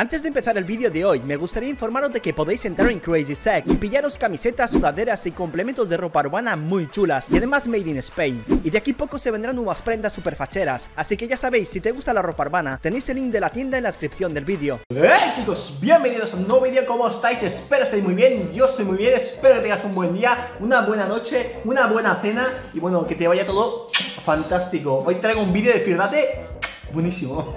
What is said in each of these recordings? Antes de empezar el vídeo de hoy, me gustaría informaros de que podéis entrar en CrazySect y pillaros camisetas, sudaderas y complementos de ropa urbana muy chulas y además made in Spain. Y de aquí poco se vendrán nuevas prendas super facheras, así que ya sabéis, si te gusta la ropa urbana, tenéis el link de la tienda en la descripción del vídeo. ¡Hey chicos! Bienvenidos a un nuevo vídeo. ¿Cómo estáis? Espero estéis muy bien, yo estoy muy bien, espero que tengas un buen día, una buena noche, una buena cena y bueno, que te vaya todo fantástico. Hoy te traigo un vídeo de First Dates buenísimo.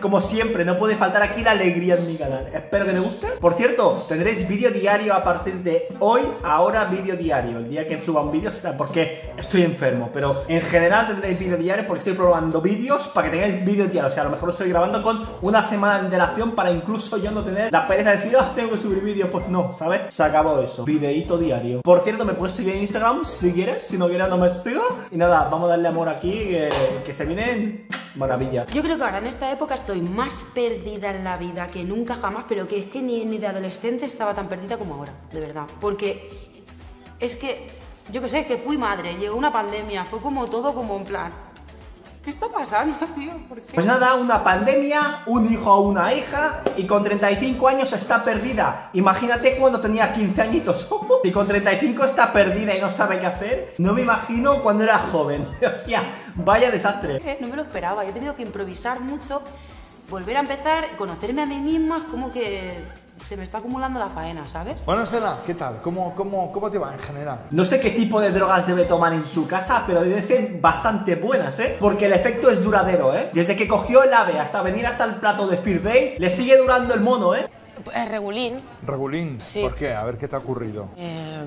Como siempre, no puede faltar aquí la alegría en mi canal. Espero que te guste. Por cierto, tendréis vídeo diario a partir de hoy. Ahora vídeo diario. El día que suba un vídeo será porque estoy enfermo, pero en general tendréis vídeo diario porque estoy probando vídeos para que tengáis vídeo diario. O sea, a lo mejor lo estoy grabando con una semana de antelación para incluso yo no tener la pereza de decir, oh, tengo que subir vídeos. Pues no, ¿sabes? Se acabó eso. Videíto diario. Por cierto, me puedes seguir en Instagram si quieres. Si no quieres, no me sigas. Y nada, vamos a darle amor aquí que se vienen... Maravilla. Yo creo que ahora en esta época estoy más perdida en la vida que nunca jamás, pero que es que ni de adolescente estaba tan perdida como ahora, de verdad. Porque es que, yo qué sé, es que fui madre, llegó una pandemia, fue como todo como en plan... ¿Qué está pasando, tío? ¿Por qué? Pues nada, una pandemia, un hijo o una hija, y con 35 años está perdida. Imagínate cuando tenía 15 añitos. Y con 35 está perdida y no sabe qué hacer. No me imagino cuando era joven. Hostia, vaya desastre. No me lo esperaba, yo he tenido que improvisar mucho, volver a empezar, conocerme a mí misma, es como que... se me está acumulando la faena, ¿sabes? Bueno, Estela, ¿qué tal? ¿Cómo te va en general? No sé qué tipo de drogas debe tomar en su casa, pero deben ser bastante buenas, ¿eh? Porque el efecto es duradero, ¿eh? Desde que cogió el ave hasta venir hasta el plato de First Dates, le sigue durando el mono, ¿eh? Regulín. ¿Regulín? Sí. ¿Por qué? A ver, ¿qué te ha ocurrido?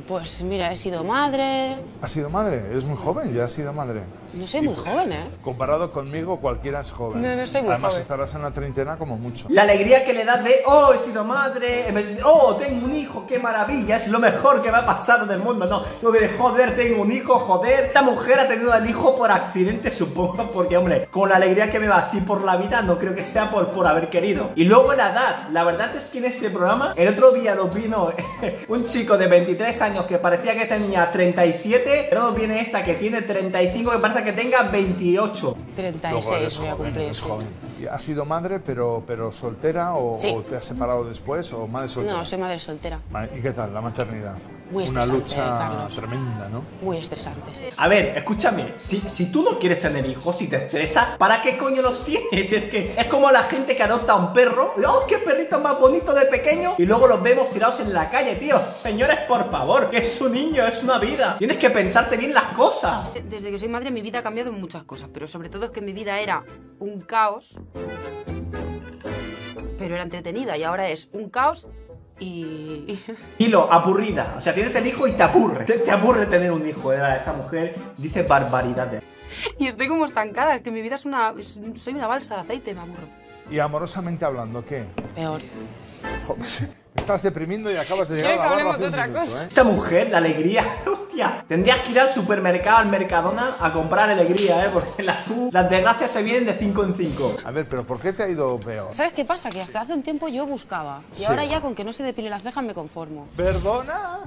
Pues mira, he sido madre. ¿Has sido madre? Eres muy joven, ya has sido madre. No soy muy joven, ¿eh? Comparado conmigo, cualquiera es joven. No soy muy joven. Además, estarás en la treintena como mucho. La alegría que le das de, oh, he sido madre, en vez de, oh, tengo un hijo, qué maravilla, es lo mejor que me ha pasado del mundo. No, lo de, joder, tengo un hijo, joder. Esta mujer ha tenido al hijo por accidente, supongo, porque, hombre, con la alegría que me va así por la vida, no creo que sea por haber querido. Y luego la edad, la verdad es que en este programa, el otro día nos vino un chico de 23 años que parecía que tenía 37, pero nos viene esta que tiene 35, que parece que tenga 28. 36 voy a cumplir. ¿Has sido madre pero soltera o, sí, o te has separado después o madre soltera? No, soy madre soltera. ¿Y qué tal la maternidad? Muy estresante, Carlos. Tremenda, ¿no? Muy estresante, sí. A ver, escúchame, si tú no quieres tener hijos, si te estresa, ¿para qué coño los tienes? Es que es como la gente que adopta a un perro. ¡Oh, qué perrito más bonito de pequeño! Y luego los vemos tirados en la calle, tío. Señores, por favor, es un niño, es una vida. Tienes que pensarte bien las cosas. Desde que soy madre, mi vida ha cambiado en muchas cosas, pero sobre todo es que mi vida era un caos, pero era entretenida, y ahora es un caos y lo aburrida. O sea, tienes el hijo y te aburre. Te aburre tener un hijo, ¿eh? Esta mujer dice barbaridades. Y estoy como estancada, que mi vida es una... soy una balsa de aceite, me aburro. ¿Y amorosamente hablando qué? Peor. Joder. Estás deprimiendo y acabas de llegar a la barra de otra cosa. ¿Eh? Esta mujer, la alegría, hostia. Tendrías que ir al supermercado, al Mercadona, a comprar alegría, ¿eh? Porque las desgracias te vienen de 5 en 5. A ver, pero ¿por qué te ha ido peor? ¿Sabes qué pasa? Que hasta hace un tiempo yo buscaba. Y sí, ahora ya con que no se depile las cejas me conformo. ¿Perdona?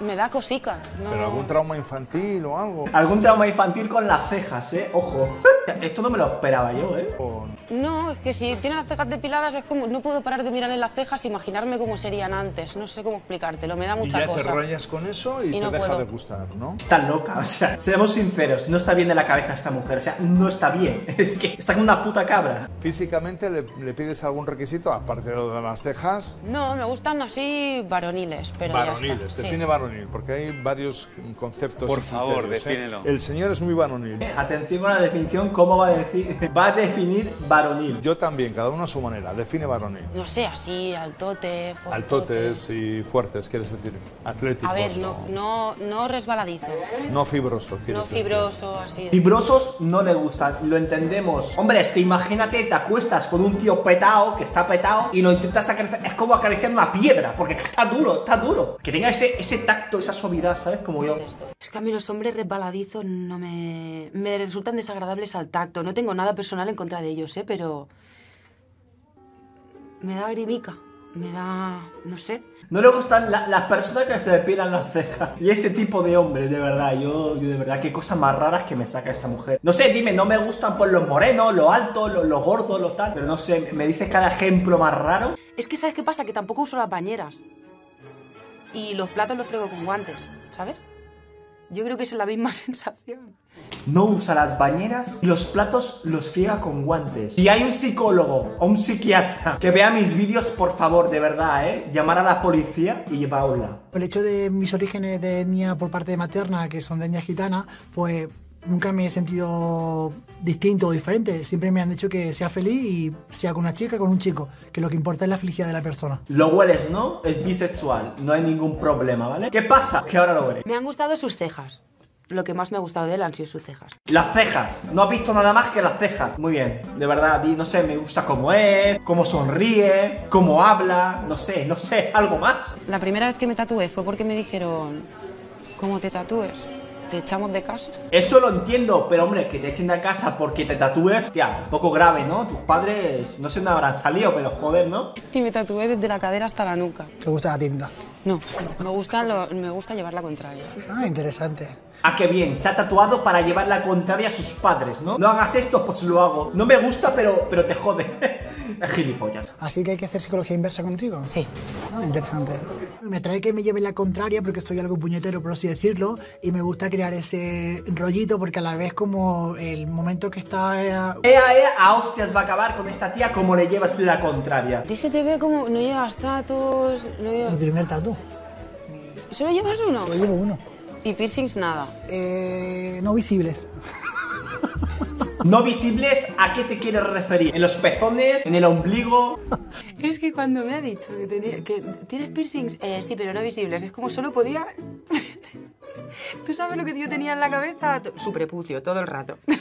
Me da cosica, no. ¿Pero algún trauma infantil o algo? Algún trauma infantil con las cejas, ¿eh? Ojo. Esto no me lo esperaba yo, ¿eh? No, es que si tiene las cejas depiladas es como... No puedo parar de mirar en las cejas e imaginarme cómo serían antes. No sé cómo explicártelo, me da mucha cosa. Y ya te rayas con eso y no te deja de gustar, ¿no? Está loca, o sea, seamos sinceros. No está bien de la cabeza esta mujer, o sea, no está bien. Es que está como una puta cabra. ¿Físicamente le pides algún requisito aparte de las cejas? No, me gustan así varoniles, pero varoniles, define varonil. Porque hay varios conceptos. Por favor, defínelo. El señor es muy varonil. Atención con la definición, ¿cómo va a decir? Va a definir varonil. Yo también, cada uno a su manera. Define varonil. No sé, así, altote, fuerte. Altotes y fuertes, quieres decir. Atlético. A ver, no resbaladizo. No fibroso, quieres decir. No fibroso, así. Fibrosos no le gustan, lo entendemos. Hombre, es que imagínate, te acuestas con un tío petao, que está petao, y lo intentas acariciar. Es como acariciar una piedra, porque está duro, está duro. Que tenga ese tacto, esa suavidad, ¿sabes? Como yo. Es que a mí los hombres resbaladizos no me resultan desagradables al tacto. No tengo nada personal en contra de ellos, ¿eh? Pero... me da grimica. Me da... no sé. No le gustan las personas que se depilan las cejas. Y este tipo de hombres, de verdad. Yo de verdad, qué cosas más raras que me saca esta mujer. No sé, dime, no me gustan por los morenos, los altos, los gordos, los tal. Pero no sé, me dices cada ejemplo más raro. Es que ¿sabes qué pasa? Que tampoco uso las bañeras. Y los platos los frego con guantes, ¿sabes? Yo creo que es la misma sensación. No usa las bañeras y los platos los friega con guantes. Si hay un psicólogo o un psiquiatra que vea mis vídeos, por favor, de verdad, llamar a la policía y llevarla. El hecho de mis orígenes de etnia por parte de materna, que son de etnia gitana, pues nunca me he sentido distinto o diferente. Siempre me han dicho que sea feliz y sea con una chica, con un chico, que lo que importa es la felicidad de la persona. Lo hueles, ¿no? Es bisexual, no hay ningún problema, ¿vale? ¿Qué pasa? Que ahora lo veré. Me han gustado sus cejas. Lo que más me ha gustado de él han sido sus cejas. Las cejas, no has visto nada más que las cejas. Muy bien, de verdad, no sé, me gusta cómo es, cómo sonríe, cómo habla, no sé, algo más. La primera vez que me tatué fue porque me dijeron, ¿cómo te tatúes? ¿Te echamos de casa? Eso lo entiendo, pero hombre, que te echen de casa porque te tatúes, tía, un poco grave, ¿no? Tus padres, no sé dónde habrán salido, pero joder, ¿no? Y me tatué desde la cadera hasta la nuca. ¿Te gusta la tinta? No, me gusta llevar la contraria. Ah, interesante. Ah, qué bien, se ha tatuado para llevar la contraria a sus padres, ¿no? No hagas esto, pues lo hago. No me gusta, pero te jode. Es gilipollas. Así que hay que hacer psicología inversa contigo. Sí. Ah, interesante. Me atrae que me lleve la contraria porque soy algo puñetero, por así decirlo, y me gusta crear ese rollito porque a la vez como el momento que está... a hostias va a acabar con esta tía como le llevas la contraria. Dice te ve como no llevas tatus... Mi primer tatu. ¿Solo llevas uno? Solo llevo uno. ¿Y piercings nada? No visibles. No visibles, ¿a qué te quieres referir? ¿En los pezones? ¿En el ombligo? Es que cuando me ha dicho que, ¿tienes piercings? Sí, pero no visibles. Es como solo podía... ¿Tú sabes lo que yo tenía en la cabeza? Su prepucio, todo el rato. No.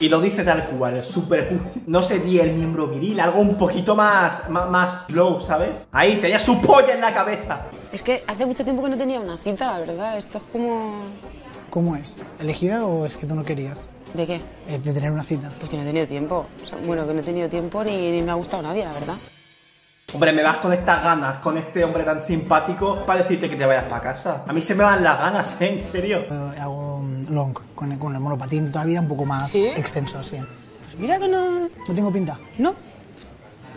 Y lo dice tal cual, el superpucio. No sé, di el miembro viril, algo un poquito más low, ¿sabes? Ahí, tenía su polla en la cabeza. Es que hace mucho tiempo que no tenía una cita, la verdad. Esto es como... ¿Cómo es? ¿Elegida o es que tú no querías? ¿De qué? De tener una cita. Porque no he tenido tiempo. O sea, bueno, que no he tenido tiempo ni me ha gustado nadie, la verdad. Hombre, me vas con estas ganas, con este hombre tan simpático, para decirte que te vayas para casa. A mí se me van las ganas, en serio. Hago un long, con el monopatín toda la vida un poco más extenso, sí. Pues mira que no... No tengo pinta. ¿No?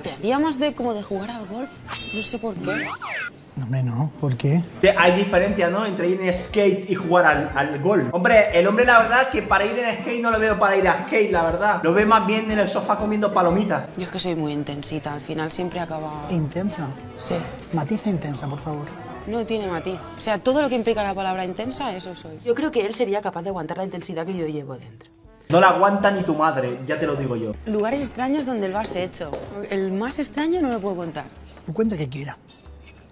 Te hacía más de como de jugar al golf, no sé por qué. Hombre, no, ¿por qué? Hay diferencia, ¿no? Entre ir en skate y jugar al golf. Hombre, el hombre la verdad que para ir en skate no lo veo para ir a skate, la verdad. Lo veo más bien en el sofá comiendo palomitas. Yo es que soy muy intensita, al final siempre acaba... ¿Intensa? Sí. Matiza intensa, por favor. No tiene matiz. O sea, todo lo que implica la palabra intensa, eso soy. Yo creo que él sería capaz de aguantar la intensidad que yo llevo dentro. No la aguanta ni tu madre, ya te lo digo yo. Lugares extraños donde lo has hecho. El más extraño no lo puedo contar. Tú cuenta que quiera.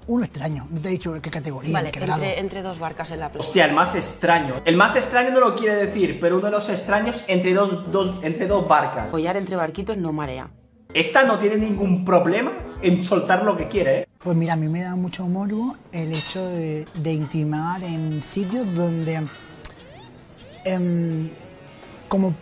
Uno extraño, no te he dicho qué categoría. Vale, qué entre dos barcas en la playa. Hostia, el más extraño. El más extraño no lo quiere decir, pero uno de los extraños entre dos barcas. Follar entre barquitos no marea. Esta no tiene ningún problema en soltar lo que quiere, ¿eh? Pues mira, a mí me da mucho morbo el hecho de intimar en sitios donde... como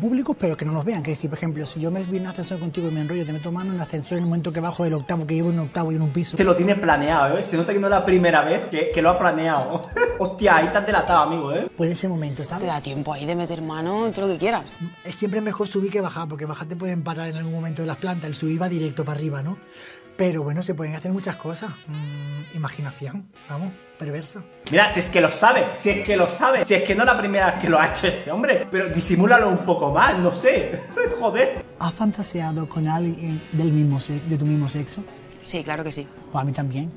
públicos, pero que no nos vean. Que decir, por ejemplo, si yo me vi en un ascensor contigo y me enrollo, te meto mano en un ascensor en el momento que bajo del octavo, que llevo en un octavo y en un piso. Se lo tiene planeado, ¿eh? Se nota que no es la primera vez que lo ha planeado. Hostia, ahí estás delatado, amigo, ¿eh? Pues en ese momento, ¿sabes? Te da tiempo ahí de meter mano en todo lo que quieras. Es siempre mejor subir que bajar, porque bajar te pueden parar en algún momento de las plantas. El subir va directo para arriba, ¿no? Pero bueno, se pueden hacer muchas cosas. Imaginación, vamos, perverso. Mira, si es que lo sabe, si es que no es la primera vez que lo ha hecho este hombre. Pero disimúlalo un poco más, no sé. Joder. ¿Has fantaseado con alguien de tu mismo sexo? Sí, claro que sí. Pues a mí también.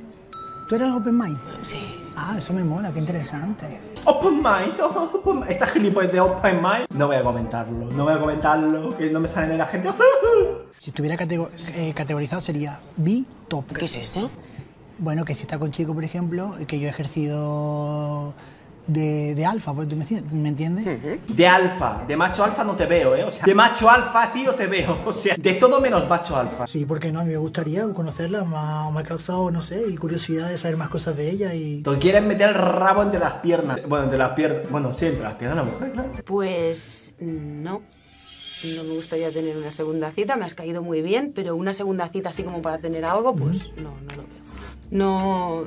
¿Tú eres open mind? Sí. Ah, eso me mola, qué interesante. Open mind, open mind. Esta gilipollas de open mind. No voy a comentarlo, que no me sale de la gente. Si estuviera categorizado sería B-top. ¿Qué es eso? Bueno, que si está con chico, por ejemplo, que yo he ejercido de alfa, ¿tú me entiendes? De alfa, de macho alfa no te veo, ¿eh? O sea, de macho alfa, tío, te veo. O sea, de todo menos macho alfa. Sí, porque no, a mí me gustaría conocerla, me ha causado, no sé, curiosidad de saber más cosas de ella y... ¿Tú quieres meter el rabo entre las piernas? Bueno, entre las piernas, bueno, sí, entre las piernas de la mujer, claro. Pues... no. no me gustaría tener una segunda cita, me has caído muy bien, pero una segunda cita así como para tener algo, pues no lo veo. No,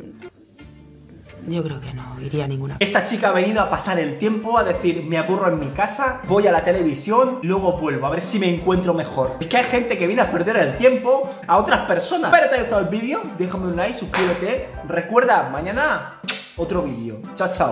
yo creo que no iría a ninguna. Esta chica ha venido a pasar el tiempo, a decir, me aburro en mi casa, voy a la televisión, luego vuelvo, a ver si me encuentro mejor. Es que hay gente que viene a perder el tiempo a otras personas. Espero que te haya gustado el vídeo, déjame un like, suscríbete, recuerda, mañana otro vídeo. Chao, chao.